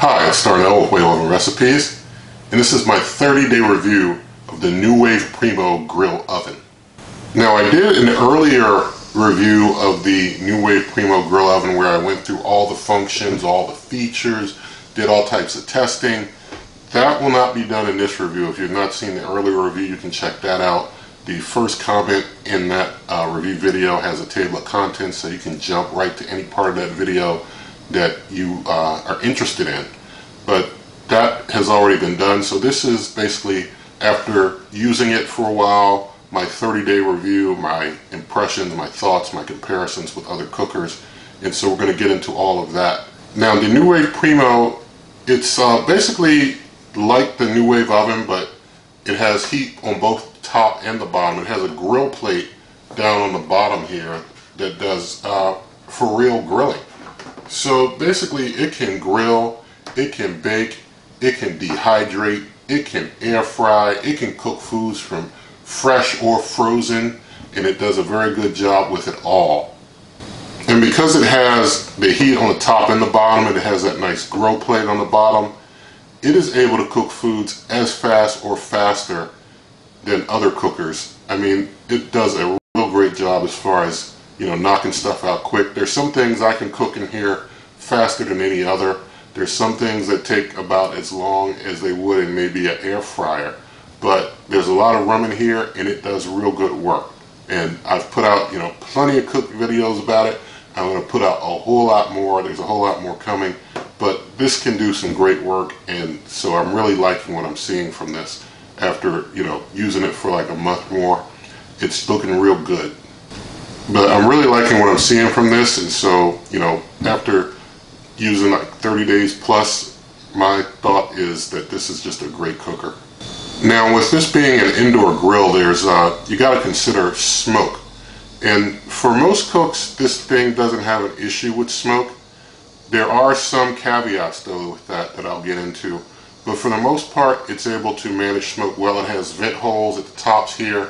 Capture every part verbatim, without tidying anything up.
Hi, it's Darnell with WaveOven Recipes, and this is my thirty day review of the NuWave Primo Grill Oven. Now, I did an earlier review of the NuWave Primo Grill Oven where I went through all the functions, all the features, did all types of testing. That will not be done in this review. If you've not seen the earlier review, you can check that out. The first comment in that uh, review video has a table of contents, so you can jump right to any part of that video that you uh, are interested in, but that has already been done. So this is basically, after using it for a while, my thirty day review, my impressions, my thoughts, my comparisons with other cookers, and so we're going to get into all of that. Now, the NuWave Primo, it's uh, basically like the NuWave oven, but it has heat on both top and the bottom. It has a grill plate down on the bottom here that does uh, for real grilling. So basically, it can grill, it can bake, it can dehydrate, it can air fry, it can cook foods from fresh or frozen, and it does a very good job with it all. And because it has the heat on the top and the bottom, and it has that nice grill plate on the bottom, it is able to cook foods as fast or faster than other cookers. I mean, it does a real great job as far as, you know, knocking stuff out quick. There's some things I can cook in here faster than any other. There's some things that take about as long as they would in maybe an air fryer. But there's a lot of room in here, and it does real good work. And I've put out, you know, plenty of cook videos about it. I'm going to put out a whole lot more. There's a whole lot more coming. But this can do some great work, and so I'm really liking what I'm seeing from this. After, you know, using it for like a month more, it's looking real good. But I'm really liking what I'm seeing from this, and so, you know, after using like thirty days plus, my thought is that this is just a great cooker. Now, with this being an indoor grill, there's uh, you got to consider smoke. And for most cooks, this thing doesn't have an issue with smoke. There are some caveats, though, with that that I'll get into. But for the most part, it's able to manage smoke well. It has vent holes at the tops here.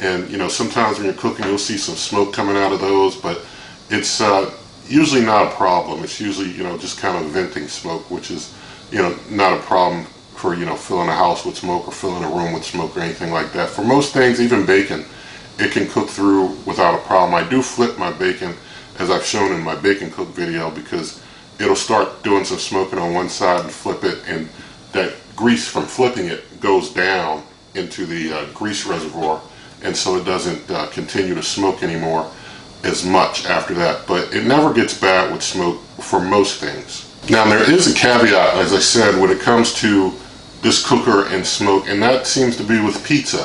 And, you know, sometimes when you're cooking, you'll see some smoke coming out of those, but it's uh, usually not a problem. It's usually, you know, just kind of venting smoke, which is, you know, not a problem for, you know, filling a house with smoke or filling a room with smoke or anything like that. For most things, even bacon, it can cook through without a problem. I do flip my bacon, as I've shown in my bacon cook video, because it'll start doing some smoking on one side and flip it, and that grease from flipping it goes down into the uh, grease reservoir. And so it doesn't uh, continue to smoke anymore as much after that. But it never gets bad with smoke for most things. Now, there is a caveat, as I said, when it comes to this cooker and smoke, and that seems to be with pizza.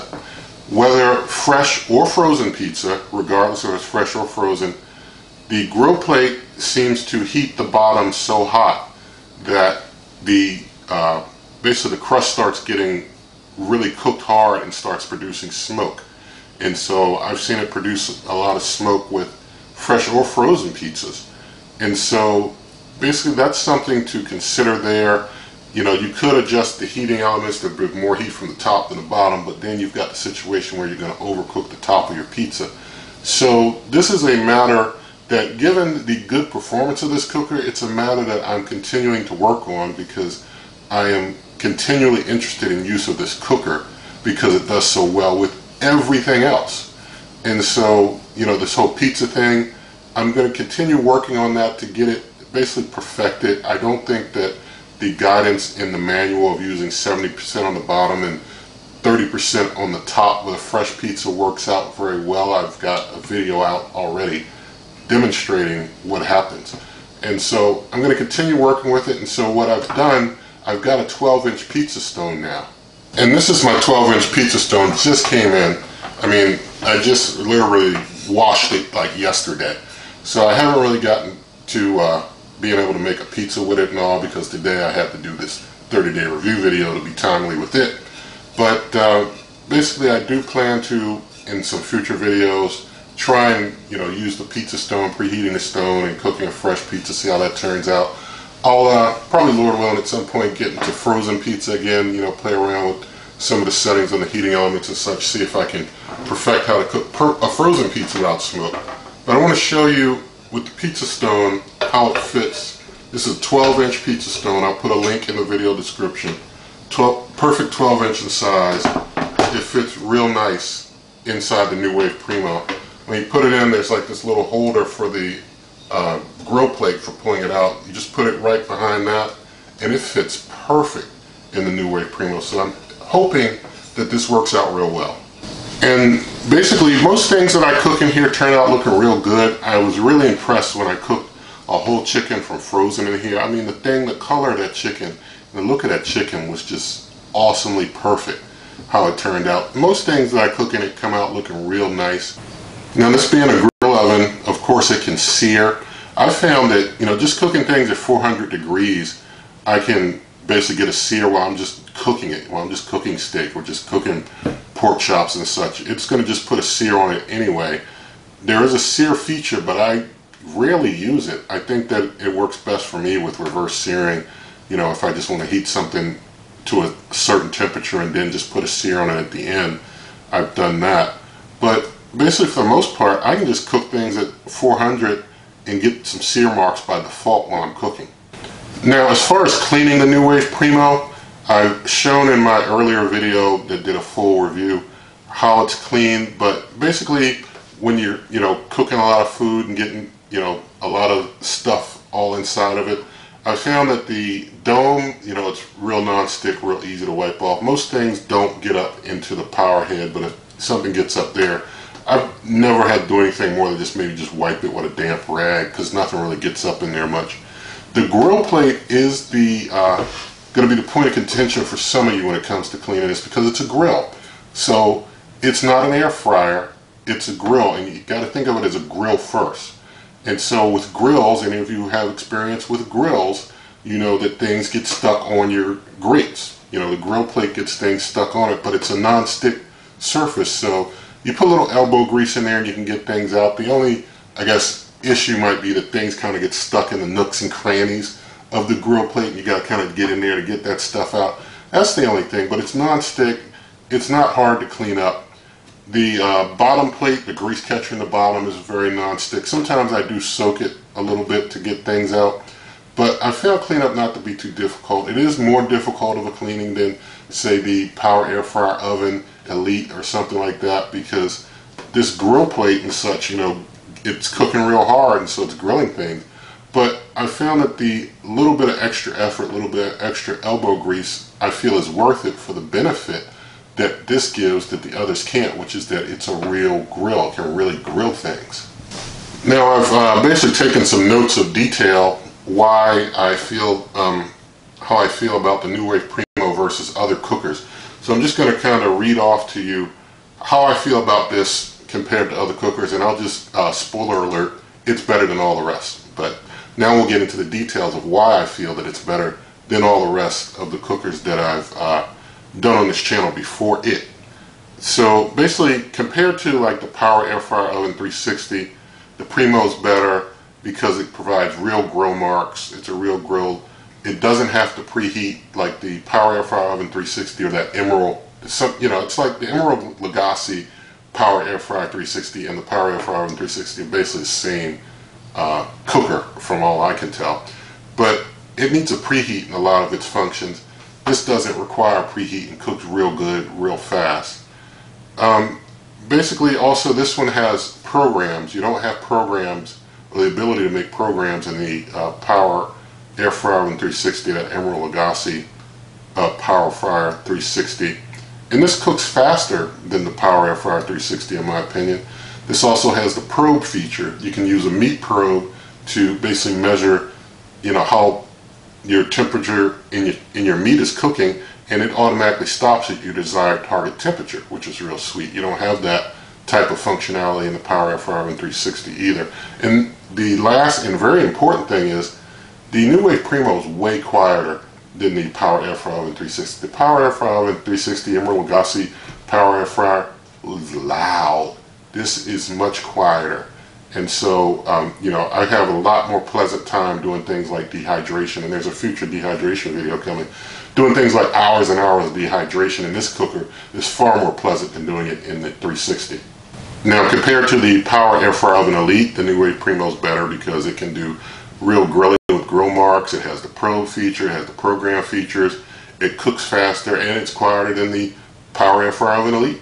Whether fresh or frozen pizza, regardless if it's fresh or frozen, the grill plate seems to heat the bottom so hot that the uh, basically the crust starts getting really cooked hard and starts producing smoke. And so I've seen it produce a lot of smoke with fresh or frozen pizzas. And so basically that's something to consider there. You know, you could adjust the heating elements to bring more heat from the top than the bottom, but then you've got the situation where you're going to overcook the top of your pizza. So this is a matter that, given the good performance of this cooker, it's a matter that I'm continuing to work on, because I am continually interested in use of this cooker because it does so well with everything else. And so, you know, this whole pizza thing, I'm going to continue working on that to get it basically perfected. I don't think that the guidance in the manual of using seventy percent on the bottom and thirty percent on the top with a fresh pizza works out very well. I've got a video out already demonstrating what happens. And so I'm going to continue working with it. And so what I've done, I've got a twelve inch pizza stone now. And this is my twelve inch pizza stone. Just came in. I mean, I just literally washed it like yesterday. So I haven't really gotten to uh, being able to make a pizza with it and all, because today I had to do this thirty day review video to be timely with it. But uh, basically, I do plan to, in some future videos, try and, you know, use the pizza stone, preheating the stone, and cooking a fresh pizza, see how that turns out. I'll uh, probably, Lord willing, at some point get into frozen pizza again, you know, play around with some of the settings on the heating elements and such, see if I can perfect how to cook per a frozen pizza without smoke. But I want to show you with the pizza stone how it fits This is a twelve inch pizza stone. I'll put a link in the video description. twelve, perfect twelve inch in size. It fits real nice inside the NuWave Primo. When you put it in, there's like this little holder for the uh, grill plate for pulling it out. You just put it right behind that, and it fits perfect in the NuWave Primo. So I'm hoping that this works out real well. And basically, most things that I cook in here turn out looking real good. I was really impressed when I cooked a whole chicken from frozen in here. I mean, the thing, the color of that chicken, the look of that chicken was just awesomely perfect how it turned out. Most things that I cook in it come out looking real nice. Now, this being a grill oven, of course it can sear. I found that, you know, just cooking things at four hundred degrees, I can basically get a sear while I'm just cooking it, while I'm just cooking steak or just cooking pork chops and such. It's going to just put a sear on it anyway. There is a sear feature, but I rarely use it. I think that it works best for me with reverse searing, you know, if I just want to heat something to a certain temperature and then just put a sear on it at the end. I've done that. But basically, for the most part, I can just cook things at four hundred and get some sear marks by default while I'm cooking. Now, as far as cleaning the NuWave Primo, I've shown in my earlier video that did a full review how it's cleaned, but basically when you're, you know, cooking a lot of food and getting, you know, a lot of stuff all inside of it, I found that the dome, you know, it's real non-stick, real easy to wipe off. Most things don't get up into the power head, but if something gets up there, I've never had to do anything more than just maybe just wipe it with a damp rag because nothing really gets up in there much. The grill plate is the uh, going to be the point of contention for some of you when it comes to cleaning this, because it's a grill. So it's not an air fryer, it's a grill, and you got to think of it as a grill first. And so with grills, and if you have experience with grills, you know that things get stuck on your grates. You know, the grill plate gets things stuck on it, but it's a non-stick surface, so you put a little elbow grease in there and you can get things out. The only, I guess, issue might be that things kind of get stuck in the nooks and crannies of the grill plate, and you got to kind of get in there to get that stuff out. That's the only thing, but it's non-stick. It's not hard to clean up. The uh, bottom plate, the grease catcher in the bottom, is very non-stick. Sometimes I do soak it a little bit to get things out, but I found cleanup not to be too difficult. It is more difficult of a cleaning than, say, the Power Air Fryer Oven Elite or something like that, because this grill plate and such, you know, it's cooking real hard, and so it's grilling things. But I found that the little bit of extra effort, a little bit of extra elbow grease, I feel is worth it for the benefit that this gives that the others can't, which is that it's a real grill. It can really grill things. Now, I've uh, basically taken some notes of detail why I feel, um, how I feel about the NuWave Primo versus other cookers. So I'm just going to kind of read off to you how I feel about this compared to other cookers, and I'll just, uh, spoiler alert, it's better than all the rest. But now we'll get into the details of why I feel that it's better than all the rest of the cookers that I've uh, done on this channel before it. So basically, compared to like the Power Air Fryer Oven three sixty, the Primo's better because it provides real grill marks. It's a real grill. It doesn't have to preheat like the Power Air Fryer Oven three sixty or that Emeril. Some, you know, it's like the Emeril Lagasse Power Air Fryer three sixty and the Power Air Fryer Oven three sixty are basically the same uh, cooker from all I can tell. But it needs a preheat in a lot of its functions. This doesn't require preheat and cooks real good, real fast. Um, basically, also this one has programs. You don't have programs or the ability to make programs in the uh, Power Air Fryer Oven three sixty, that Emeril Lagasse uh, Power Fryer three sixty. And this cooks faster than the Power Air Fryer three sixty, in my opinion. This also has the probe feature. You can use a meat probe to basically measure, you know, how your temperature in your, in your meat is cooking, and it automatically stops at your desired target temperature, which is real sweet. You don't have that type of functionality in the Power Air Fryer Oven three sixty either. And the last and very important thing is the NuWave Primo is way quieter than the Power Air Fryer Oven three sixty. The Power Air Fryer Oven three sixty Emeril Lagasse Power Air Fryer is loud. This is much quieter. And so, um, you know, I have a lot more pleasant time doing things like dehydration, and there's a future dehydration video coming. Doing things like hours and hours of dehydration in this cooker is far more pleasant than doing it in the three sixty. Now, compared to the Power Air Fryer Oven Elite, the NuWave Primo is better because it can do real grilling with grow marks, it has the probe feature, it has the program features, it cooks faster, and it's quieter than the Power Air Fryer Oven Elite.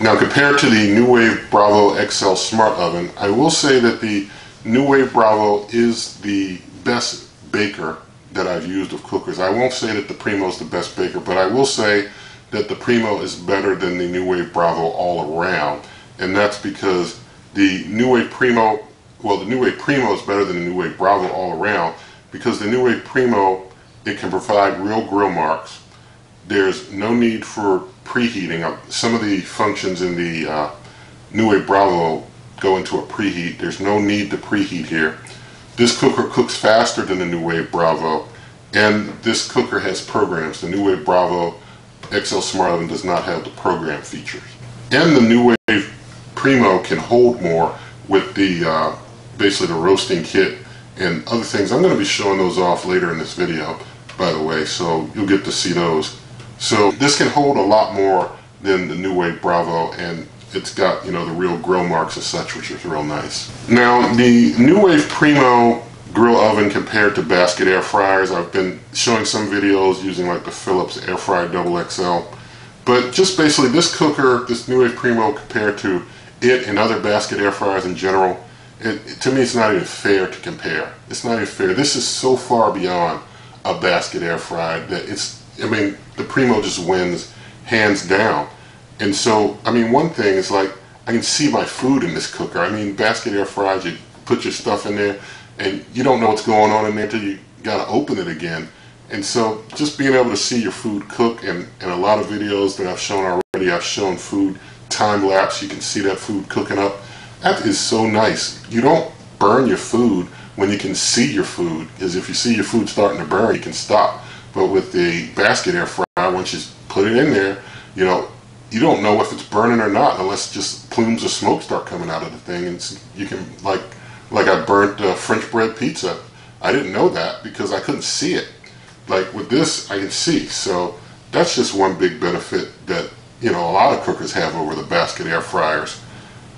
Now compared to the NuWave Bravo X L Smart Oven, I will say that the NuWave Bravo is the best baker that I've used of cookers. I won't say that the Primo is the best baker, but I will say that the Primo is better than the NuWave Bravo all around, and that's because the NuWave Primo, well, the NuWave Primo is better than the NuWave Bravo all around because the NuWave Primo, it can provide real grill marks. There's no need for preheating. Some of the functions in the uh, NuWave Bravo go into a preheat. There's no need to preheat here. This cooker cooks faster than the NuWave Bravo, and this cooker has programs. The NuWave Bravo X L Smart Oven does not have the program features. And the NuWave Primo can hold more with the uh, basically the roasting kit and other things. I'm going to be showing those off later in this video, by the way, so you'll get to see those. So this can hold a lot more than the NuWave Bravo, and it's got, you know, the real grill marks and such, which is real nice. Now the NuWave Primo grill oven compared to basket air fryers, I've been showing some videos using like the Philips Air Fryer double X L, but just basically this cooker, this NuWave Primo compared to it and other basket air fryers in general, it, it, to me it's not even fair to compare. It's not even fair. This is so far beyond a basket air fryer that it's, I mean, the Primo just wins hands down. And so, I mean, one thing is like, I can see my food in this cooker. I mean, basket air fries, you put your stuff in there and you don't know what's going on in there until you gotta open it again. And so just being able to see your food cook, and, and a lot of videos that I've shown already, I've shown food time lapse, you can see that food cooking up. That is so nice. You don't burn your food when you can see your food, because if you see your food starting to burn, you can stop. But with the basket air fryer, once you put it in there, you know, you don't know if it's burning or not unless just plumes of smoke start coming out of the thing. And you can, like, like I burnt uh, French bread pizza. I didn't know that because I couldn't see it. Like with this, I can see. So that's just one big benefit that, you know, a lot of cookers have over the basket air fryers.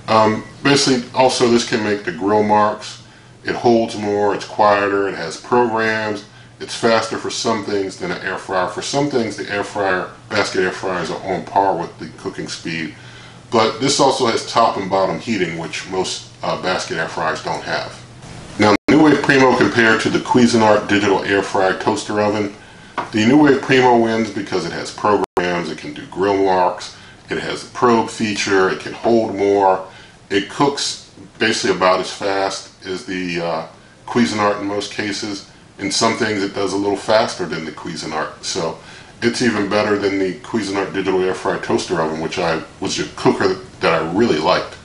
Um, basically, also this can make the grill marks. It holds more, it's quieter, it has programs. It's faster for some things than an air fryer. For some things, the air fryer, basket air fryers are on par with the cooking speed. But this also has top and bottom heating, which most uh, basket air fryers don't have. Now, the NuWave Primo compared to the Cuisinart Digital Air Fryer Toaster Oven. The NuWave Primo wins because it has programs, it can do grill marks, it has a probe feature, it can hold more, it cooks basically about as fast as the uh, Cuisinart in most cases. In some things it does a little faster than the Cuisinart, so it's even better than the Cuisinart Digital Air Fryer Toaster Oven, which I was a cooker that I really liked.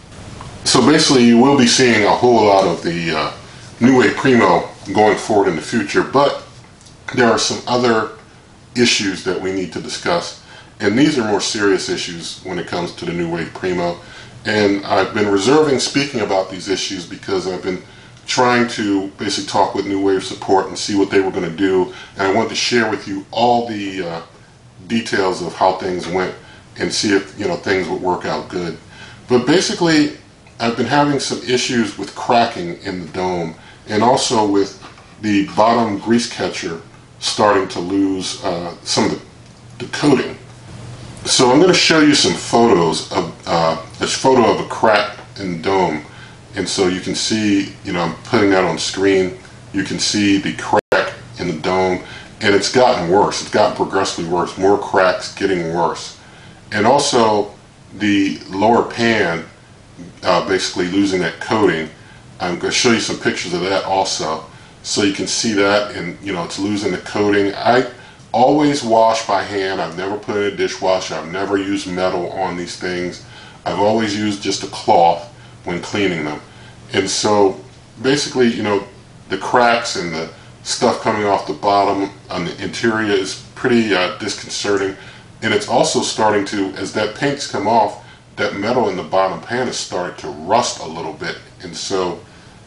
So basically you will be seeing a whole lot of the uh, NuWave Primo going forward in the future, but there are some other issues that we need to discuss, and these are more serious issues when it comes to the NuWave Primo, and I've been reserving speaking about these issues because I've been trying to basically talk with NuWave support and see what they were going to do, and I wanted to share with you all the uh, details of how things went and see if, you know, things would work out good. But basically I've been having some issues with cracking in the dome, and also with the bottom grease catcher starting to lose uh, some of the, the coating. So I'm going to show you some photos of uh, a photo of a crack in the dome. And so you can see, you know, I'm putting that on screen. You can see the crack in the dome, and it's gotten worse. It's gotten progressively worse. More cracks, getting worse. And also the lower pan uh, basically losing that coating. I'm going to show you some pictures of that also. So you can see that, and, you know, it's losing the coating. I always wash by hand. I've never put in a dishwasher. I've never used metal on these things. I've always used just a cloth when cleaning them. And so basically, you know, the cracks and the stuff coming off the bottom on the interior is pretty uh, disconcerting, and it's also starting to, as that paint's come off, that metal in the bottom pan is starting to rust a little bit, and so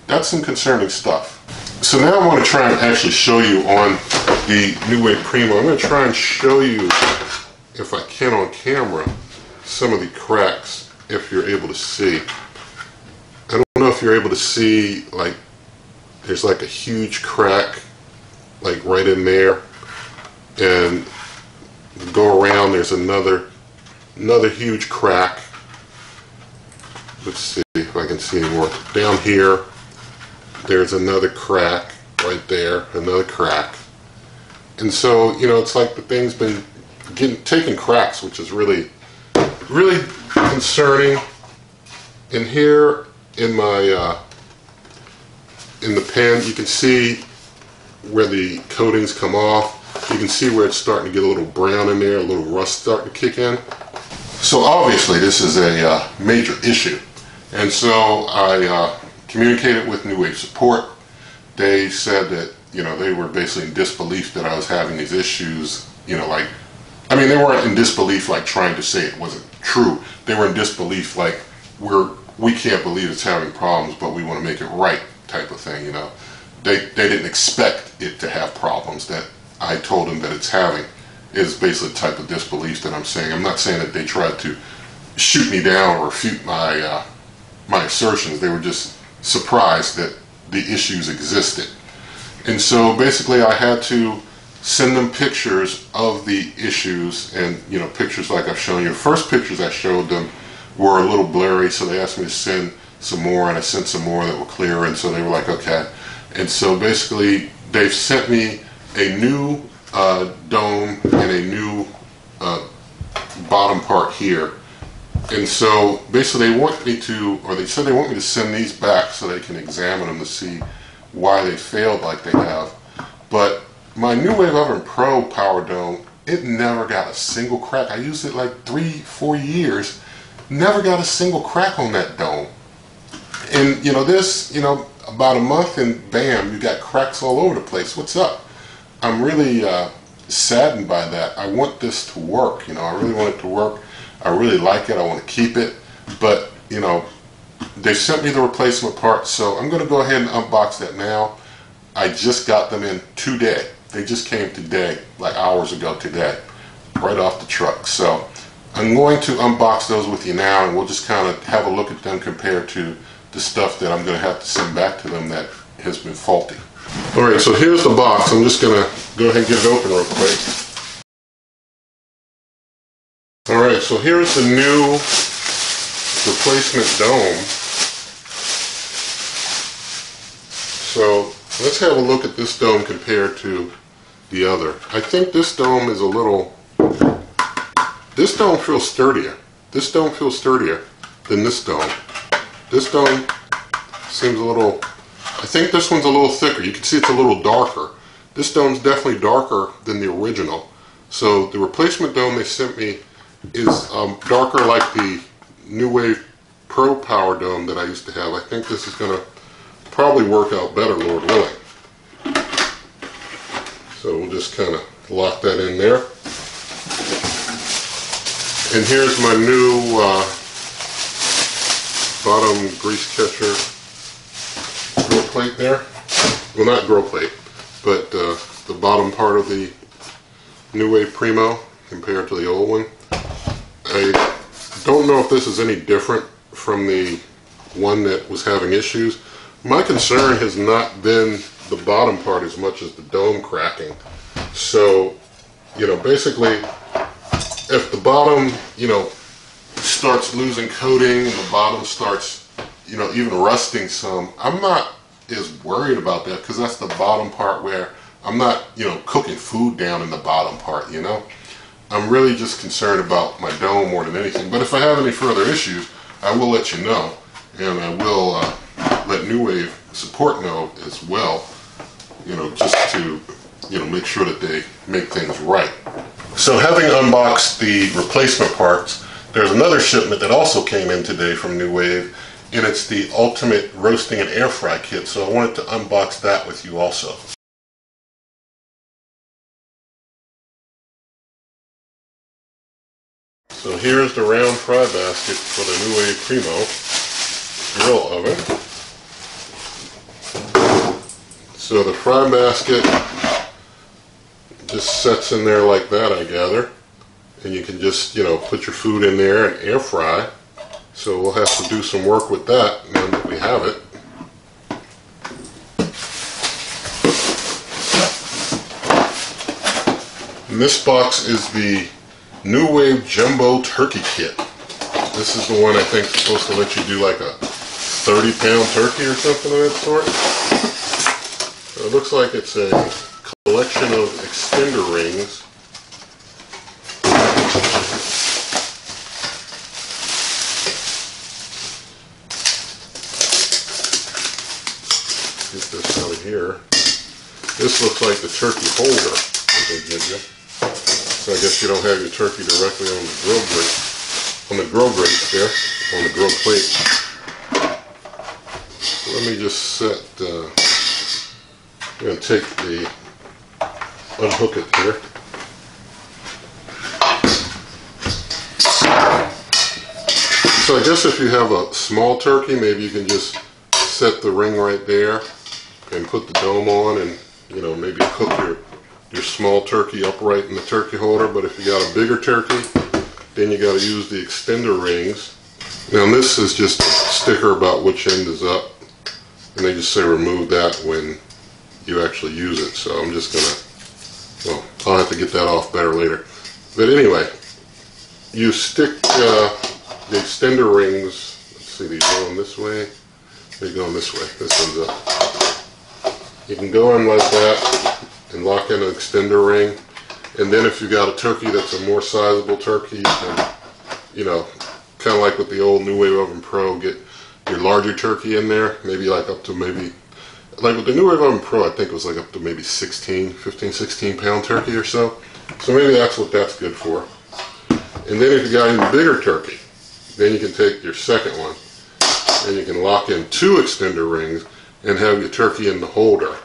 that's some concerning stuff. So now I want to try and actually show you on the NuWave Primo. I'm going to try and show you, if I can on camera, some of the cracks, if you're able to see. If you're able to see, like, there's like a huge crack like right in there, and go around there's another another huge crack. Let's see if I can see any more. Down here there's another crack right there, another crack. And so, you know, it's like the thing's been getting taking cracks, which is really really concerning. And here in my uh, in the pan, you can see where the coatings come off. You can see where it's starting to get a little brown in there, a little rust starting to kick in. So obviously this is a uh, major issue, and so I uh, communicated with NuWave support. They said that, you know, they were basically in disbelief that I was having these issues. You know, like, I mean, they weren't in disbelief like trying to say it wasn't true. They were in disbelief like, we're we can't believe it's having problems, but we want to make it right type of thing. You know, they they didn't expect it to have problems that I told them that it's having. Is basically the type of disbelief that I'm saying. I'm not saying that they tried to shoot me down or refute my uh, my assertions. They were just surprised that the issues existed. And so basically I had to send them pictures of the issues, and, you know, pictures like I've shown you. The first pictures I showed them were a little blurry, so they asked me to send some more, and I sent some more that were clear, and so they were like, okay. And so basically they've sent me a new uh, dome and a new uh, bottom part here. And so basically they want me to, or they said they want me to send these back so they can examine them to see why they failed like they have. But my NuWave Oven Pro Power Dome, it never got a single crack. I used it like three, four years. Never got a single crack on that dome. And, you know, this, you know, about a month and bam, you got cracks all over the place. What's up? I'm really uh, saddened by that. I want this to work. You know, I really want it to work. I really like it. I want to keep it. But, you know, they sent me the replacement part, so I'm going to go ahead and unbox that now. I just got them in today. They just came today, like hours ago today, right off the truck. So I'm going to unbox those with you now, and we'll just kind of have a look at them compared to the stuff that I'm going to have to send back to them that has been faulty. Alright, so here's the box. I'm just going to go ahead and get it open real quick. Alright, so here's the new replacement dome. So let's have a look at this dome compared to the other. I think this dome is a little... This dome feels sturdier. This dome feels sturdier than this dome. This dome seems a little... I think this one's a little thicker. You can see it's a little darker. This dome's definitely darker than the original. So the replacement dome they sent me is um, darker like the NuWave Pro Power Dome that I used to have. I think this is going to probably work out better, Lord willing. So we'll just kind of lock that in there. And here's my new uh, bottom grease catcher grill plate there. Well, not grill plate, but uh, the bottom part of the NuWave Primo compared to the old one. I don't know if this is any different from the one that was having issues. My concern has not been the bottom part as much as the dome cracking. So, you know, basically, if the bottom, you know, starts losing coating and the bottom starts, you know, even rusting some, I'm not as worried about that because that's the bottom part where I'm not, you know, cooking food down in the bottom part, you know. I'm really just concerned about my dome more than anything. But if I have any further issues, I will let you know, and I will uh, let NuWave support know as well, you know, just to, you know, make sure that they make things right. So having unboxed the replacement parts, there's another shipment that also came in today from NuWave, and it's the Ultimate Roasting and Air Fry Kit, so I wanted to unbox that with you also. So here's the round fry basket for the NuWave Primo Grill Oven. So the fry basket just sets in there like that, I gather, and you can just, you know, put your food in there and air fry. So we'll have to do some work with that now that we have it. And this box is the NuWave Jumbo Turkey Kit. This is the one I think is supposed to let you do like a thirty pound turkey or something of that sort. So it looks like it's a collection of extender rings. Get this out of here. This looks like the turkey holder that they give you. So I guess you don't have your turkey directly on the grill grate, on the grill grate there, on the grill plate. So let me just set. Uh, I'm going to take the unhook it here. So I guess if you have a small turkey, maybe you can just set the ring right there and put the dome on, and you know, maybe cook your your small turkey upright in the turkey holder. But if you got a bigger turkey, then you got to use the extender rings. Now this is just a sticker about which end is up, and they just say remove that when you actually use it. So I'm just gonna, well, I'll have to get that off better later. But anyway, you stick uh, the extender rings, let's see, these going this way, they're going this way, this one's up. You can go in like that and lock in an extender ring, and then if you got a turkey that's a more sizable turkey, you can, you know, kind of like with the old NuWave Oven Pro, get your larger turkey in there, maybe like up to maybe, like with the NuWave Oven Pro, I think it was like up to maybe sixteen, fifteen, sixteen pound turkey or so. So maybe that's what that's good for. And then if you got even bigger turkey, then you can take your second one and you can lock in two extender rings and have your turkey in the holder,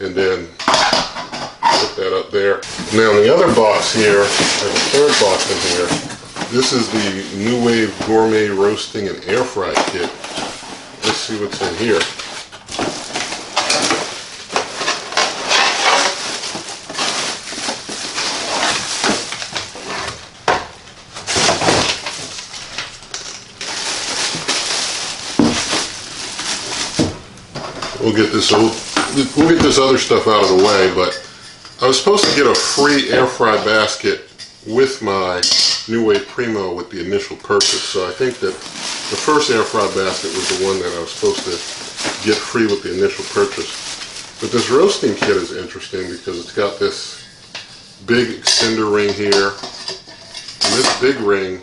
and then put that up there. Now the other box here, and the third box in here, this is the NuWave Gourmet Roasting and Air Fry Kit. Let's see what's in here. We'll get this old, we'll get this other stuff out of the way, but I was supposed to get a free air fry basket with my NuWave Primo with the initial purchase. So I think that the first air fry basket was the one that I was supposed to get free with the initial purchase. But this roasting kit is interesting because it's got this big extender ring here, and this big ring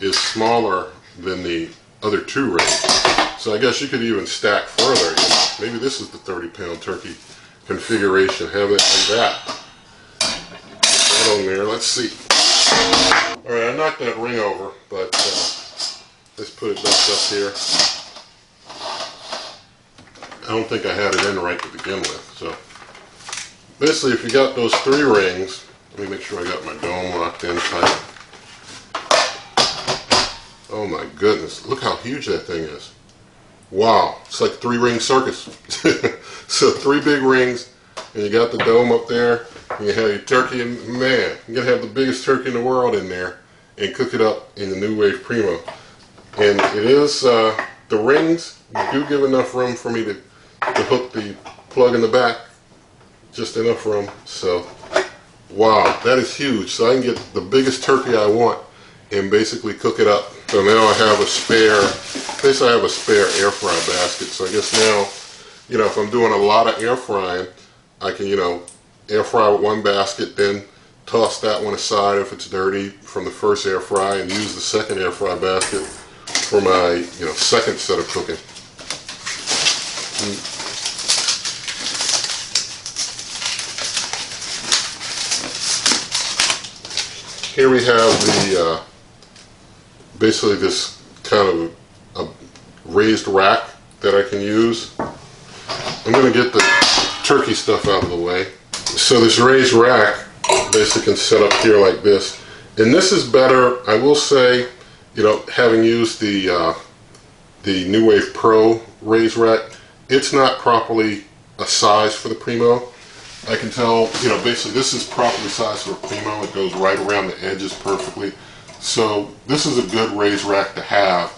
is smaller than the other two rings. So I guess you could even stack further. Maybe this is the thirty pound turkey configuration. Have it like that. That on there. Let's see. Alright, I knocked that ring over, but uh, let's put it back up here. I don't think I had it in right to begin with. So basically, if you got those three rings, let me make sure I got my dome locked in tight. Oh my goodness, look how huge that thing is. Wow, it's like three ring circus. So three big rings, and you got the dome up there, and you have your turkey, and man, you're going to have the biggest turkey in the world in there, and cook it up in the NuWave Primo. And it is, uh, the rings do give enough room for me to, to hook the plug in the back, just enough room. So, wow, that is huge. So I can get the biggest turkey I want and basically cook it up. So now I have a spare, at least I have a spare air fry basket. So I guess now, you know, if I'm doing a lot of air frying, I can, you know, air fry with one basket, then toss that one aside if it's dirty from the first air fry, and use the second air fry basket for my, you know, second set of cooking. And here we have the, uh, basically this kind of a raised rack that I can use. I'm going to get the turkey stuff out of the way. So this raised rack basically can set up here like this. And this is better, I will say, you know, having used the, uh, the NuWave Pro raised rack, it's not properly a size for the Primo. I can tell, you know, basically this is properly sized for a Primo. It goes right around the edges perfectly. So this is a good raised rack to have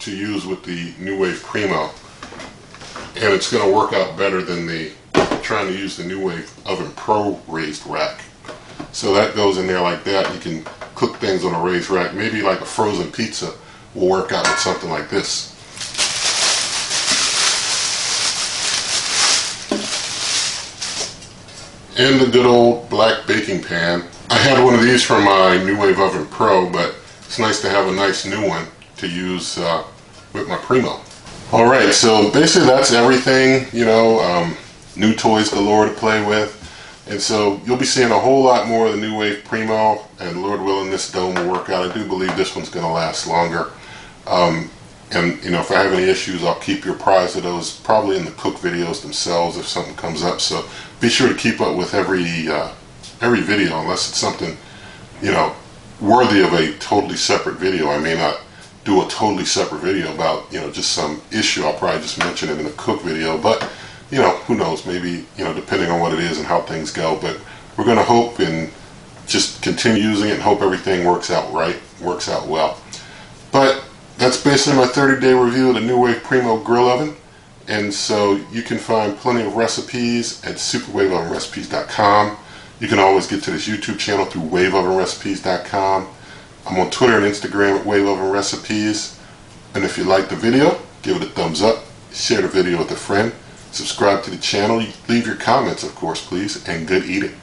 to use with the NuWave Primo. And it's going to work out better than the trying to use the NuWave Oven Pro raised rack. So that goes in there like that. You can cook things on a raised rack. Maybe like a frozen pizza will work out with something like this. In the good old black baking pan. I had one of these from my NuWave Oven Pro, but it's nice to have a nice new one to use uh, with my Primo. Alright, so basically that's everything, you know, um, new toys galore to play with. And so you'll be seeing a whole lot more of the NuWave Primo, and Lord willing this dome will work out. I do believe this one's going to last longer. Um, and you know, if I have any issues, I'll keep you apprised of those, probably in the cook videos themselves if something comes up. So be sure to keep up with every uh, every video, unless it's something, you know, worthy of a totally separate video. I may not do a totally separate video about, you know, just some issue. I'll probably just mention it in a cook video, but you know, who knows, maybe, you know, depending on what it is and how things go. But we're going to hope and just continue using it and hope everything works out right, works out well. But that's basically my thirty day review of the NuWave Primo Grill Oven. And so you can find plenty of recipes at super wave oven recipes dot com. You can always get to this YouTube channel through wave oven recipes dot com. I'm on Twitter and Instagram at wave oven recipes. And if you liked the video, give it a thumbs up, share the video with a friend, subscribe to the channel, leave your comments, of course, please, and good eating.